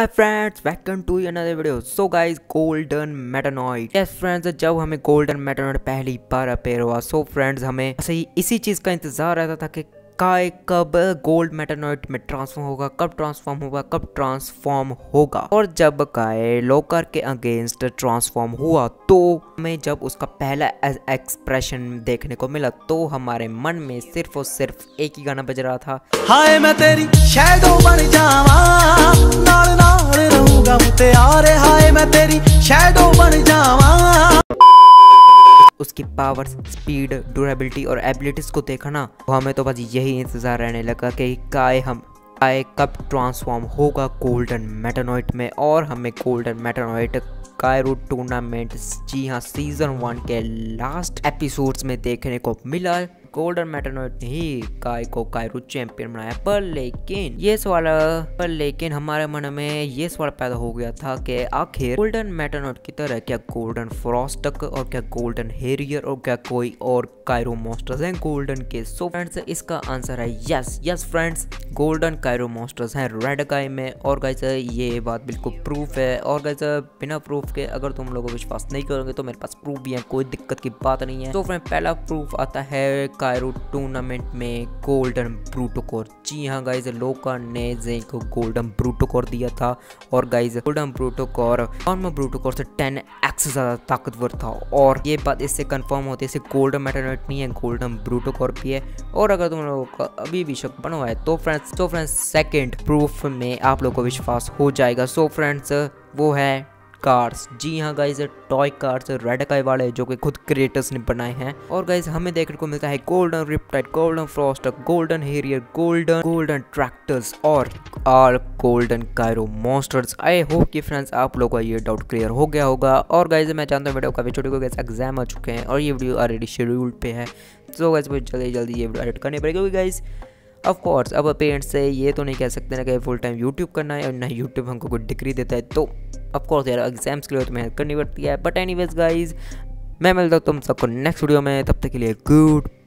Hi friends, welcome to another video. So guys, Golden Metanoid. Yes friends, जब हमें Golden Metanoid पहली बार appear हुआ, so friends हमें ऐसे ही इसी चीज का इंतजार रहता था कि काय कब गोल्ड मेटानॉइड में ट्रांसफॉर्म होगा, कब ट्रांसफॉर्म होगा। और जब काय लोकर के अगेंस्ट ट्रांसफॉर्म हुआ तो हमें जब उसका पहला एक्सप्रेशन देखने को मिला तो हमारे मन में सिर्फ और सिर्फ एक ही गाना बज रहा था, हाय मैं तेरी शैडो बन जावा, नाल नाल रहूंगा मुते आरे, हाय मैं तेरी शैडो बन जावा। उसकी पावर्स, स्पीड, ड्यूरेबिलिटी और एबिलिटीज को देखा ना, तो हमें तो बस यही इंतजार रहने लगा कि काय कब ट्रांसफॉर्म होगा गोल्डन मेटानॉइड में। और हमें गोल्डन मेटानॉइड कायरो टूर्नामेंट, जी हाँ, सीजन 1 के लास्ट एपिसोड्स में देखने को मिला। गोल्डन मेटानॉइड ने ही काय को कायरो चैंपियन बनाया, पर लेकिन हमारे मन में ये सवाल पैदा हो गया था कि आखिर गोल्डन मेटानॉइड की तरह क्या गोल्डन फ्रॉस्टक और क्या गोल्डन हेरियर और क्या कोई और कायरो मॉन्स्टर्स हैं गोल्डन के। सो फ्रेंड्स, इसका आंसर है yes friends, golden Cairo monsters हैं रेडकाई में। और गाइस ये बात बिल्कुल प्रूफ है, और गाइस बिना प्रूफ के अगर तुम लोगों को विश्वास नहीं करोगे तो मेरे पास प्रूफ भी है, कोई दिक्कत की बात नहीं है। तो फ्रेंड, पहला प्रूफ आता है कायरो टूर्नामेंट में गोल्डन ब्रूटोकोर। जी हाँ गाइज, लोका ने जेन को गोल्डन ब्रूटोकोर दिया था और गाइज गोल्डन ब्रूटोकोर नॉर्मल ब्रूटोकोर से 10x ज्यादा ताकतवर था। और ये बात इससे कंफर्म होती है गोल्डन मेटानॉइड नहीं है, गोल्डन ब्रूटोकोर भी है। और अगर तुम लोगों का अभी भी शक बना हुआ है तो फ्रेंड्स सेकंड प्रूफ में आप लोगों को विश्वास हो जाएगा। सो फ्रेंड्स, वो है कार्स। जी हाँ गाइज, टॉय कार्स रेडकाई वाले जो कि खुद क्रिएटर्स ने बनाए हैं। और गाइज हमें देखने को मिलता है golden riptide, golden फ्रॉस्टक, golden harrier, golden tractors और golden Cairo monsters. I hope कि फ्रेंड्स आप लोगों का ये डाउट क्लियर हो गया होगा। और गाइज मैं जानता हूँ वीडियो काफी छोटे को, एग्जाम आ चुके हैं और ये वीडियो ऑलरेडी शेड्यूल्ड पे है। सो गाइज मुझे जल्दी ये वीडियो एडिट करनी पड़ेगी क्योंकि गाइज ऑफकोर्स अब पेरेंट्स से ये तो नहीं कह सकते ना कि फुल टाइम यूट्यूब करना है और ना यूट्यूब हमको कोई डिग्री देता है। तो ऑफकोर्स यार, एग्जाम्स के लिए तो मेहनत करनी पड़ती है। बट एनीवेज गाइज, मैं मिलता हूँ तुम सबको नेक्स्ट वीडियो में, तब तक के लिए गुड।